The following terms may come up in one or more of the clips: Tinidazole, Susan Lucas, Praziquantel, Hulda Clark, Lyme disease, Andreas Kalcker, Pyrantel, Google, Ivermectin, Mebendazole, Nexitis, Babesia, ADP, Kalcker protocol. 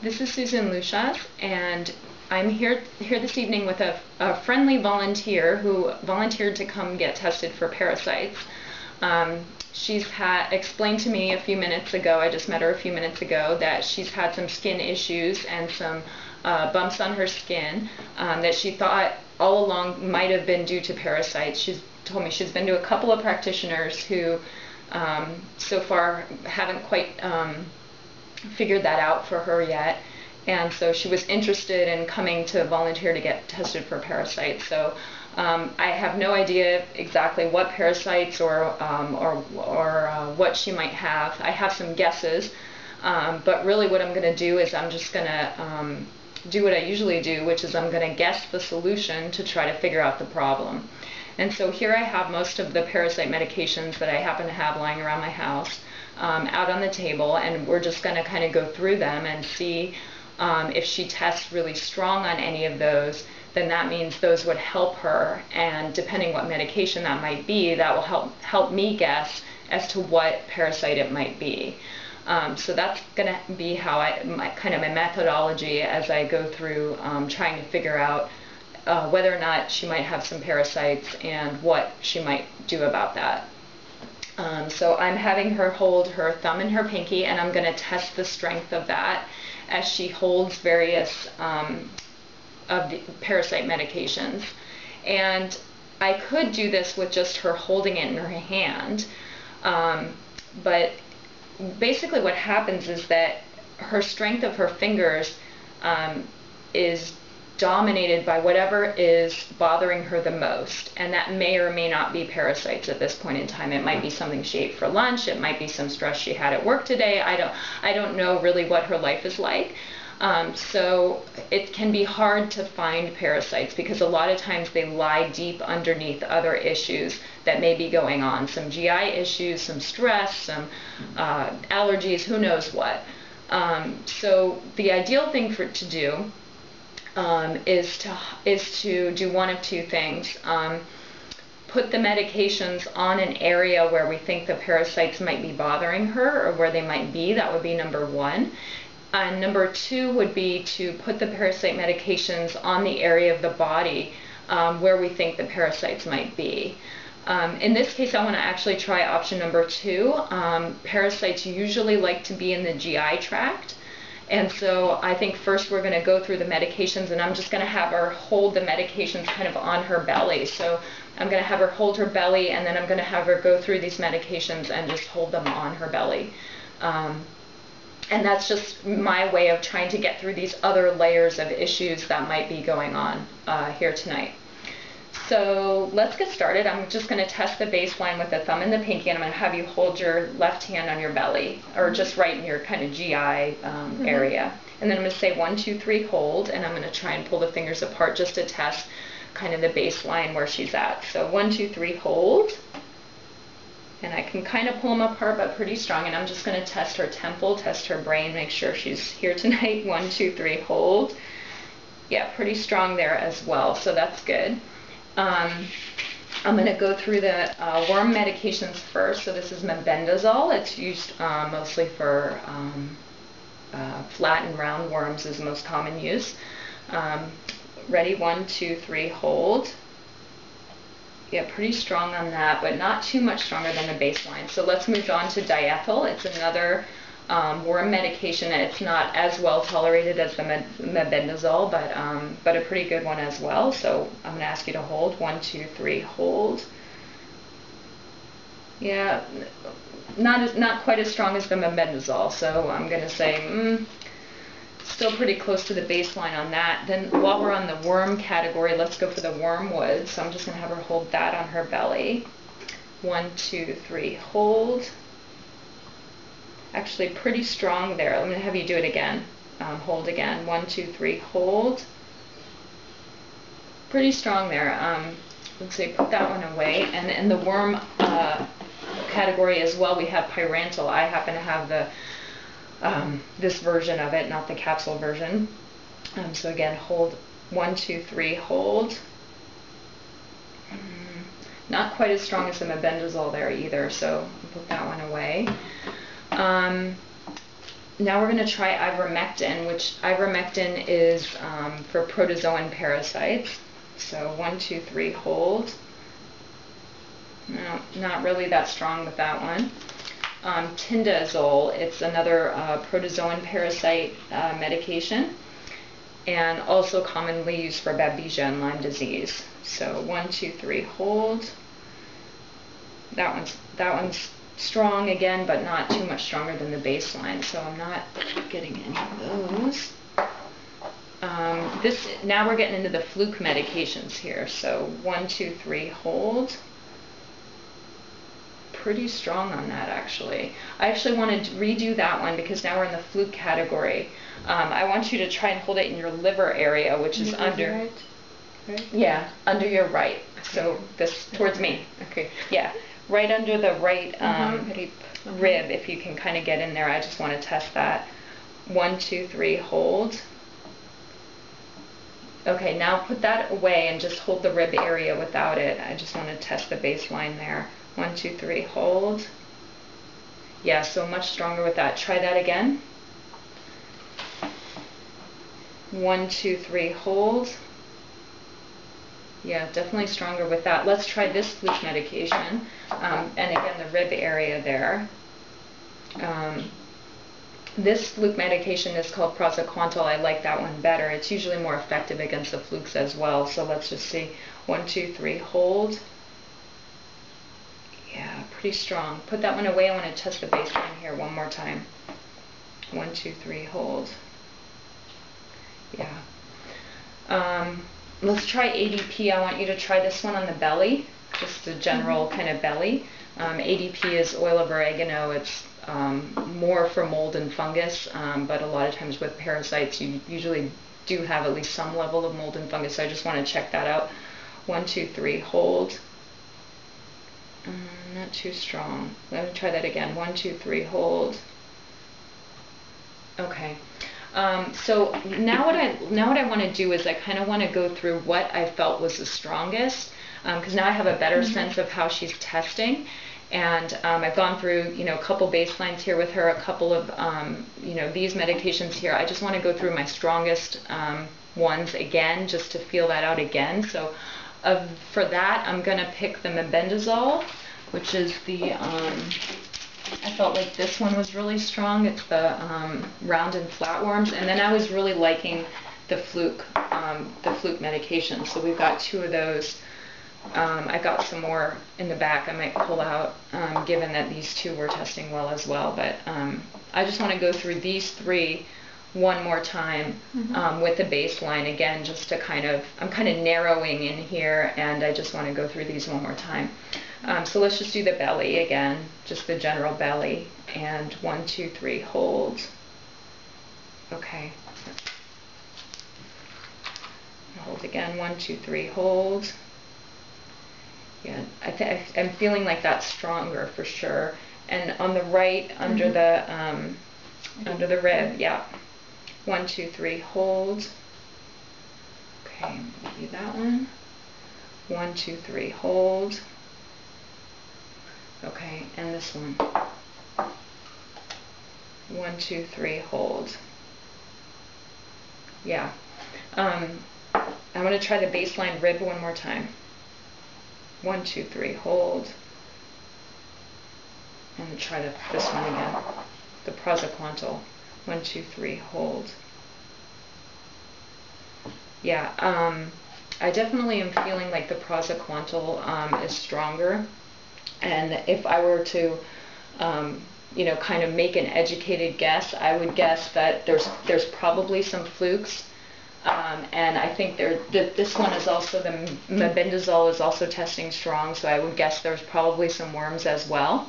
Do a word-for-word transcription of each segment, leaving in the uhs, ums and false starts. This is Susan Lucas, and I'm here here this evening with a, a friendly volunteer who volunteered to come get tested for parasites. Um, she's had explained to me a few minutes ago, I just met her a few minutes ago, that she's had some skin issues and some uh, bumps on her skin um, that she thought all along might have been due to parasites. She's told me she's been to a couple of practitioners who um, so far haven't quite um, figured that out for her yet, and so she was interested in coming to volunteer to get tested for parasites. So um, I have no idea exactly what parasites or um, or, or uh, what she might have. I have some guesses, um, but really what I'm going to do is I'm just going to um, do what I usually do, which is I'm going to guess the solution to try to figure out the problem. And so here I have most of the parasite medications that I happen to have lying around my house um, out on the table, and we're just going to kind of go through them and see um, if she tests really strong on any of those, then that means those would help her, and depending what medication that might be, that will help, help me guess as to what parasite it might be. Um, so that's going to be how I, my, kind of my methodology as I go through um, trying to figure out Uh, whether or not she might have some parasites and what she might do about that. Um, so I'm having her hold her thumb and her pinky, and I'm going to test the strength of that as she holds various um, of the parasite medications. And I could do this with just her holding it in her hand, um, but basically what happens is that her strength of her fingers um, is dominated by whatever is bothering her the most, and that may or may not be parasites at this point in time. It might be something she ate for lunch, it might be some stress she had at work today. I don't I don't know really what her life is like, um, so it can be hard to find parasites because a lot of times they lie deep underneath other issues that may be going on, some G I issues, some stress, some uh, allergies, who knows what. Um, so the ideal thing for to do Um, is to is to do one of two things. Um, put the medications on an area where we think the parasites might be bothering her or where they might be. That would be number one. And number two would be to put the parasite medications on the area of the body um, where we think the parasites might be. Um, in this case, I want to actually try option number two. Um, parasites usually like to be in the G I tract. And so I think first we're going to go through the medications, and I'm just going to have her hold the medications kind of on her belly. So I'm going to have her hold her belly, and then I'm going to have her go through these medications and just hold them on her belly. Um, and that's just my way of trying to get through these other layers of issues that might be going on uh, here tonight. So let's get started. I'm just going to test the baseline with the thumb and the pinky, and I'm going to have you hold your left hand on your belly, or just right in your kind of G I um, mm-hmm. area. And then I'm going to say one, two, three, hold, and I'm going to try and pull the fingers apart just to test kind of the baseline where she's at. So one, two, three, hold. And I can kind of pull them apart, but pretty strong. And I'm just going to test her temple, test her brain, make sure she's here tonight. One, two, three, hold. Yeah, pretty strong there as well, so that's good. Um, I'm going to go through the uh, worm medications first. So this is Mebendazole. It's used uh, mostly for um, uh, flat and round worms is the most common use. Um, ready? One, two, three, hold. Yeah, pretty strong on that, but not too much stronger than the baseline. So let's move on to diethyl. It's another um, worm medication. It's not as well tolerated as the Mebendazole, but um, but a pretty good one as well. So I'm going to ask you to hold. One, two, three, hold. Yeah, not as, not quite as strong as the Mebendazole. So I'm going to say mm, still pretty close to the baseline on that. Then while we're on the worm category, let's go for the wormwood. So I'm just going to have her hold that on her belly. One, two, three, hold. Actually pretty strong there. I'm going to have you do it again. Um, hold again. One, two, three, hold. Pretty strong there. Um, let's see, put that one away. And in the worm uh, category as well, we have pyrantel. I happen to have the um, this version of it, not the capsule version. Um, so again, hold. One, two, three, hold. Not quite as strong as the Mebendazole there either, so put that one away. Um, now we're going to try ivermectin, which ivermectin is um, for protozoan parasites. So one, two, three, hold. No, not really that strong with that one. Um, Tinidazole, it's another uh, protozoan parasite uh, medication, and also commonly used for babesia and Lyme disease. So one, two, three, hold. That one's that one's strong again, but not too much stronger than the baseline. So I'm not getting any of those. Um, this now we're getting into the fluke medications here. So one, two, three, hold. Pretty strong on that, actually. I actually want to redo that one because now we're in the fluke category. Um, I want you to try and hold it in your liver area, which is under, right? Right? Yeah, under your right. So this towards me. Okay. Yeah, right under the right um, mm-hmm. rib. Mm-hmm. If you can kind of get in there, I just want to test that. One, two, three, hold. Okay, now put that away and just hold the rib area without it. I just want to test the baseline there. One, two, three, hold. Yeah, so much stronger with that. Try that again. One, two, three, hold. Yeah, definitely stronger with that. Let's try this fluke medication. Um, and again, the rib area there. Um, this fluke medication is called Praziquantel. I like that one better. It's usually more effective against the flukes as well. So let's just see. One, two, three, hold. Yeah, pretty strong. Put that one away. I want to test the baseline here one more time. One, two, three, hold. Yeah. Um, let's try A D P. I want you to try this one on the belly, just a general mm-hmm. kind of belly. Um, A D P is oil of oregano. It's um, more for mold and fungus, um, but a lot of times with parasites, you usually do have at least some level of mold and fungus, so I just want to check that out. One, two, three, hold. Um, not too strong. Let me try that again. One, two, three, hold. Okay. Um, so now what I now what I want to do is I kind of want to go through what I felt was the strongest, because um, now I have a better mm-hmm. sense of how she's testing, and um, I've gone through you know a couple baselines here with her, a couple of um, you know these medications here. I just want to go through my strongest um, ones again, just to feel that out again. So uh, for that, I'm gonna pick the Mebendazole, which is the um, I felt like this one was really strong. It's the um, round and flatworms, and then I was really liking the fluke, um, the fluke medication. So we've got two of those. Um, I got some more in the back. I might pull out, um, given that these two were testing well as well. But um, I just want to go through these three one more time mm-hmm. um, with the baseline again, just to kind of I'm kind of narrowing in here, and I just want to go through these one more time. Um, so let's just do the belly again, just the general belly, and one, two, three, hold. Okay. Hold again, one, two, three, hold. Yeah, I th I'm feeling like that's stronger for sure. And on the right, mm-hmm. under the um, under the rib, yeah. One, two, three, hold. Okay, do that one. One, two, three, hold. Okay, and this one. One, two, three, hold. Yeah. Um, I'm going to try the baseline rib one more time. One, two, three, hold. And try the, this one again, the Praziquantel. One, two, three, hold. Yeah, um, I definitely am feeling like the Praziquantel um, is stronger. And if I were to, um, you know, kind of make an educated guess, I would guess that there's there's probably some flukes, um, and I think there th this one is also the Mebendazole is also testing strong, so I would guess there's probably some worms as well.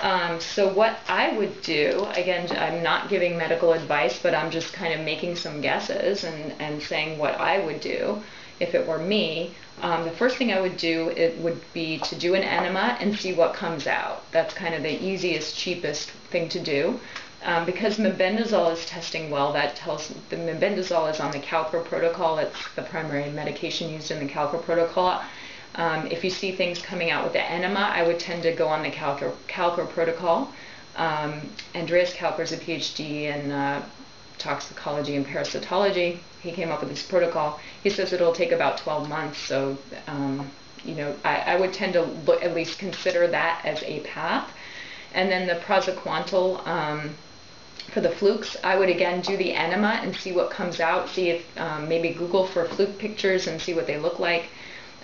Um, so what I would do, again, I'm not giving medical advice, but I'm just kind of making some guesses and and saying what I would do. If it were me, um, the first thing I would do it would be to do an enema and see what comes out. That's kind of the easiest, cheapest thing to do. Um, because mebendazole is testing well, that tells the mebendazole is on the Kalcker protocol. It's the primary medication used in the Kalcker protocol. Um, if you see things coming out with the enema, I would tend to go on the Kalcker, Kalcker protocol. Um, Andreas Kalcker is a PhD in uh, toxicology and parasitology. He came up with this protocol. He says it'll take about twelve months, so um, you know, I, I would tend to look, at least consider that as a path. And then the Praziquantel um, for the flukes, I would again do the enema and see what comes out, see if um, maybe Google for fluke pictures and see what they look like,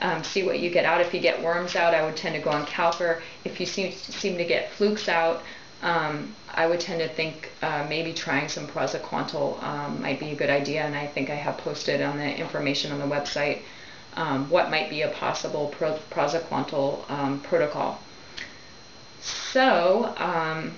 um, see what you get out. If you get worms out, I would tend to go on Kalcker. If you seem, seem to get flukes out, um, I would tend to think uh, maybe trying some Praziquantel um, might be a good idea, and I think I have posted on the information on the website um, what might be a possible pro Praziquantel um, protocol. So, um,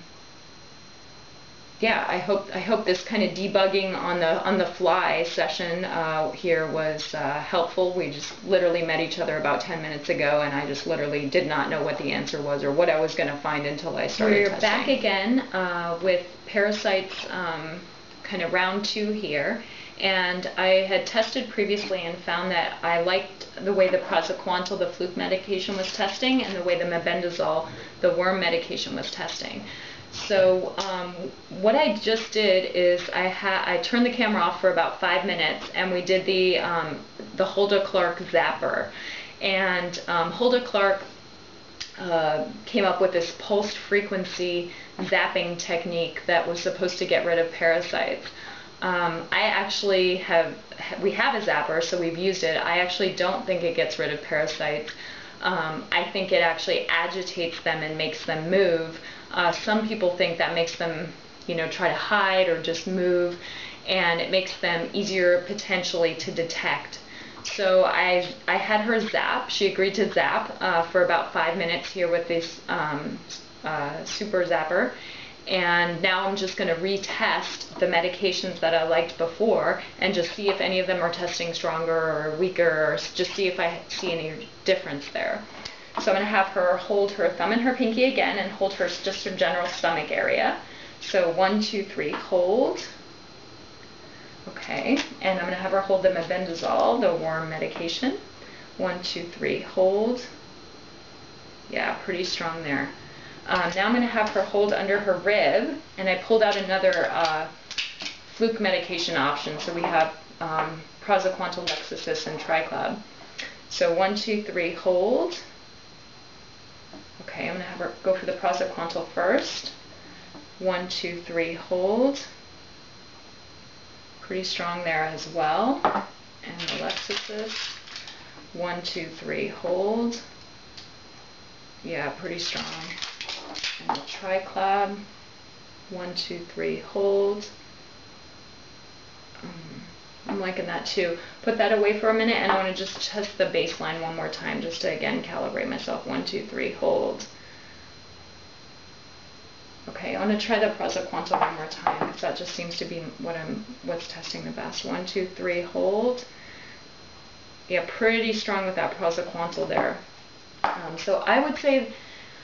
yeah, I hope I hope this kind of debugging on the on the fly session uh, here was uh, helpful. We just literally met each other about ten minutes ago, and I just literally did not know what the answer was or what I was going to find until I started testing. We're back again uh, with parasites, um, kind of round two here, and I had tested previously and found that I liked the way the Praziquantel, the fluke medication, was testing, and the way the Mebendazole, the worm medication, was testing. So um, what I just did is I ha I turned the camera off for about five minutes, and we did the um, the Hulda Clark zapper, and um, Hulda Clark uh, came up with this pulsed frequency zapping technique that was supposed to get rid of parasites. Um, I actually have, we have a zapper, so we've used it. I actually don't think it gets rid of parasites. Um, I think it actually agitates them and makes them move. Uh, some people think that makes them, you know, try to hide or just move, and it makes them easier potentially to detect. So I, I had her zap. She agreed to zap uh, for about five minutes here with this um, uh, super zapper. And now I'm just going to retest the medications that I liked before and just see if any of them are testing stronger or weaker, or just see if I see any difference there. So I'm going to have her hold her thumb and her pinky again and hold her just her general stomach area. So one, two, three, hold. Okay, and I'm going to have her hold the Mebendazole, the worm medication. One, two, three, hold. Yeah, pretty strong there. Um, now I'm going to have her hold under her rib, and I pulled out another uh, fluke medication option. So we have um, Praziquantel, Nexitis, and Triclub. So one, two, three, hold. Okay, I'm going to have her go for the Praziquantel first. One, two, three, hold. Pretty strong there as well. And the Nexitis. One, two, three, hold. Yeah, pretty strong. And the Triclub, one, two, three, hold. Um, I'm liking that too. Put that away for a minute, and I want to just test the baseline one more time, just to again calibrate myself. One, two, three, hold. Okay, I want to try the Praziquantel one more time, because that just seems to be what I'm, what's testing the best. One, two, three, hold. Yeah, pretty strong with that Praziquantel there. Um, so I would say,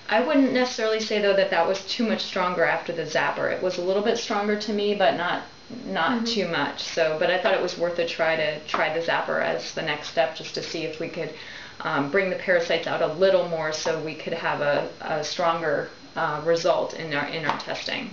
I wouldn't necessarily say, though, that that was too much stronger after the zapper. It was a little bit stronger to me, but not not mm-hmm. too much. So, but I thought it was worth a try to try the zapper as the next step, just to see if we could um, bring the parasites out a little more, so we could have a, a stronger uh, result in our in our testing.